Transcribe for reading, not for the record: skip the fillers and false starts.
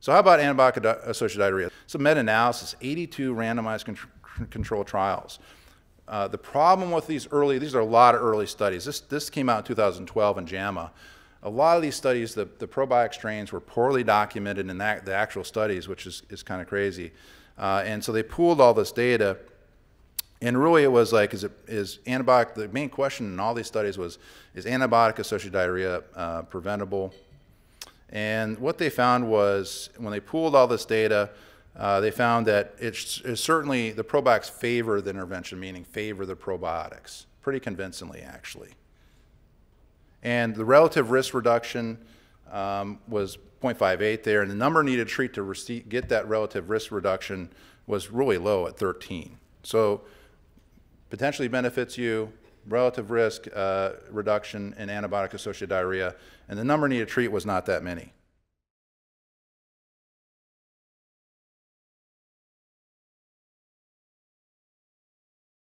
So how about antibiotic-associated diarrhea? It's a meta-analysis, 82 randomized control trials. The problem with these are a lot of early studies. This came out in 2012 in JAMA. A lot of these studies, the probiotic strains were poorly documented in the actual studies, which is kind of crazy. And so they pooled all this data, and really it was like, the main question in all these studies was, is antibiotic-associated diarrhea preventable? And what they found was, when they pooled all this data, they found that it's certainly the probiotics favor the intervention, meaning favor the probiotics, pretty convincingly, actually. And the relative risk reduction was 0.58 there, and the number needed to treat to get that relative risk reduction was really low at 13. So potentially benefits you, relative risk reduction in antibiotic-associated diarrhea, and the number needed to treat was not that many.